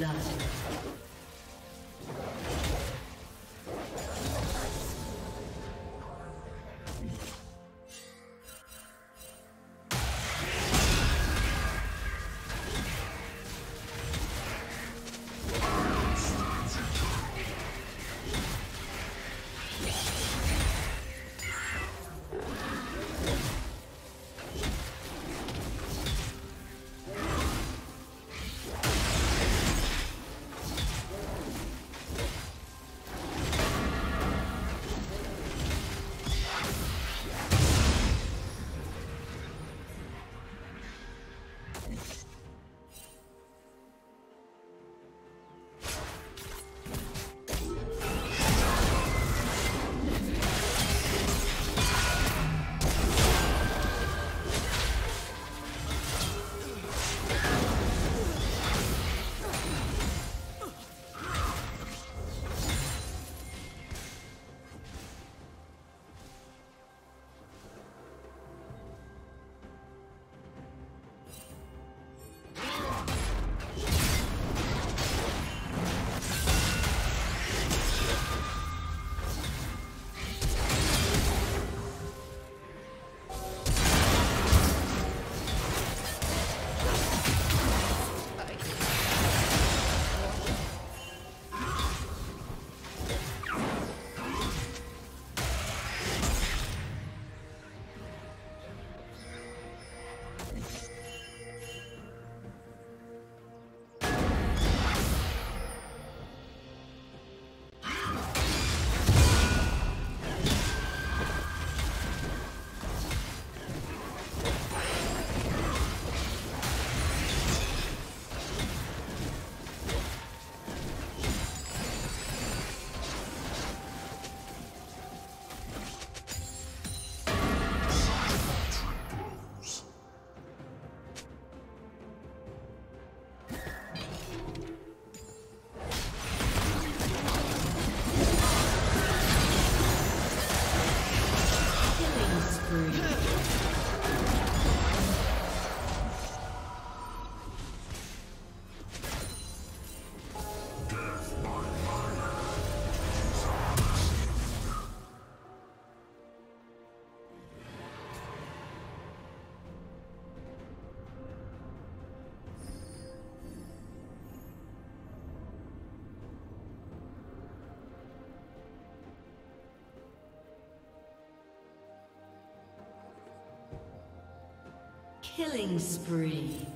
blood. Killing spree.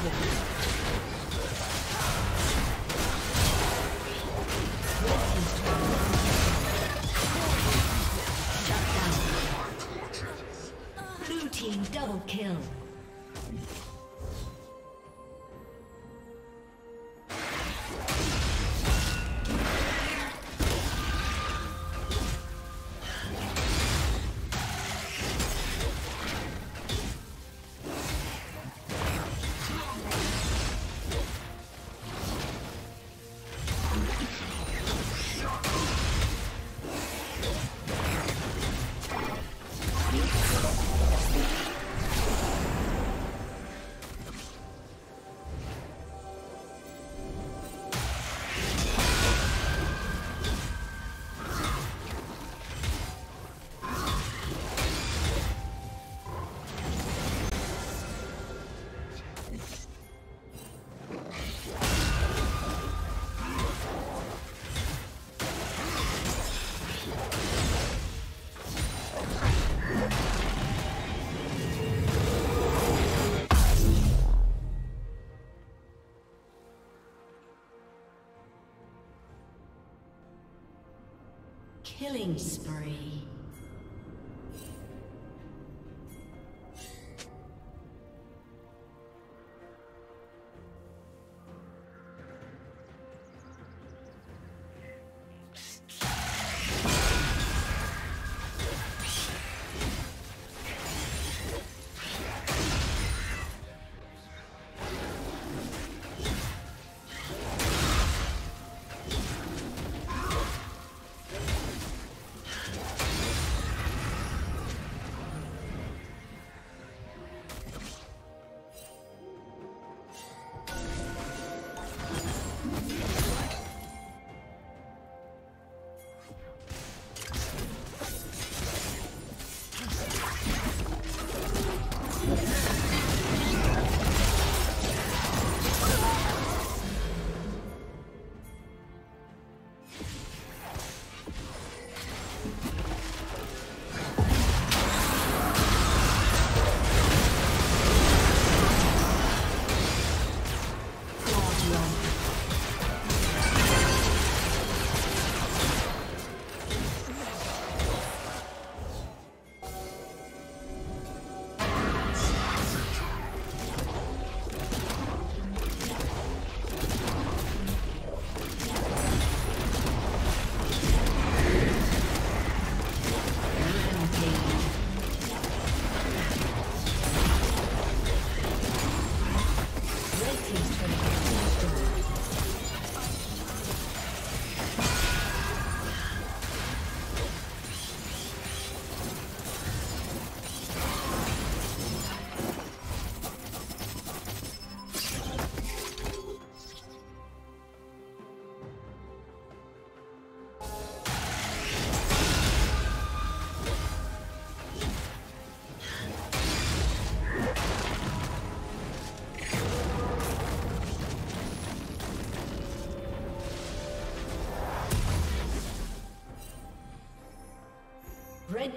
Blue team double kill. Killing spree. Red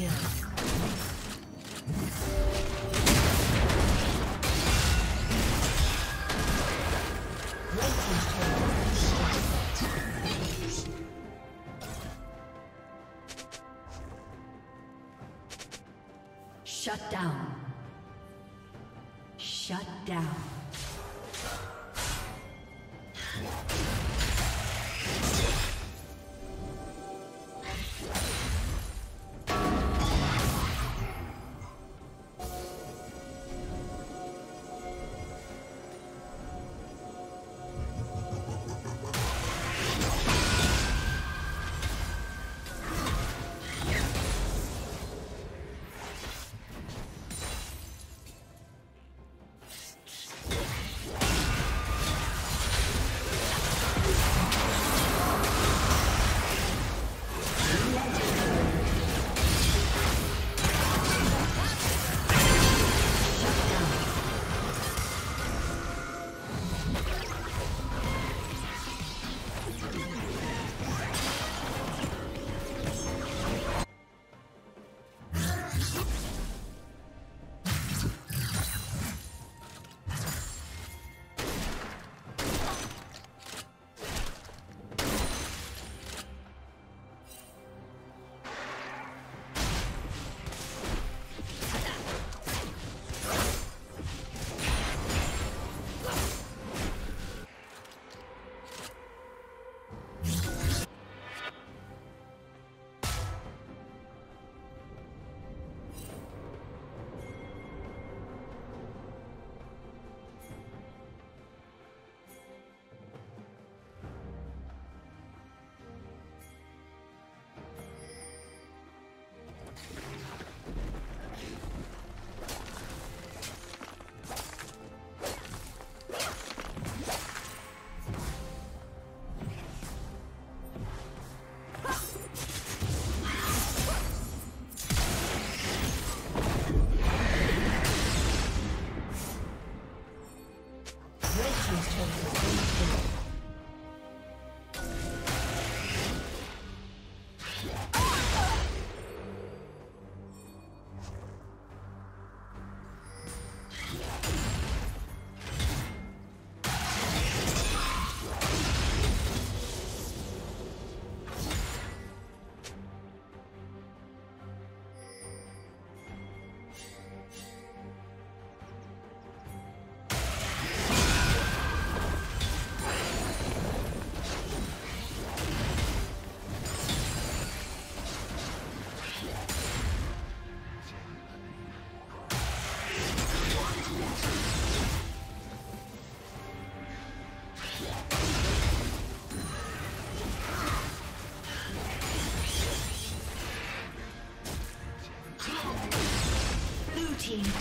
Shut down. Shut down.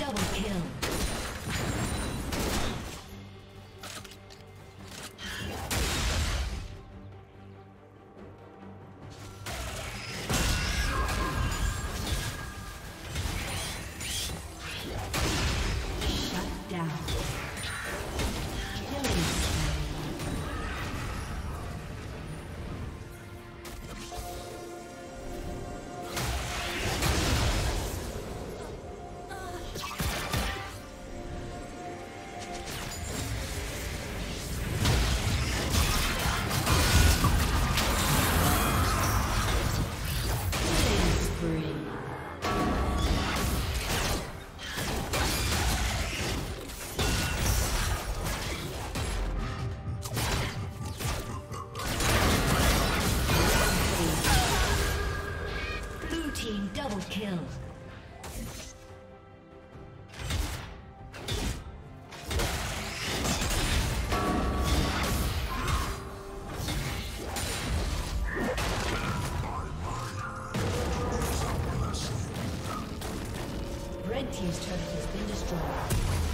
Double kill. Kill. Red team's turret has been destroyed.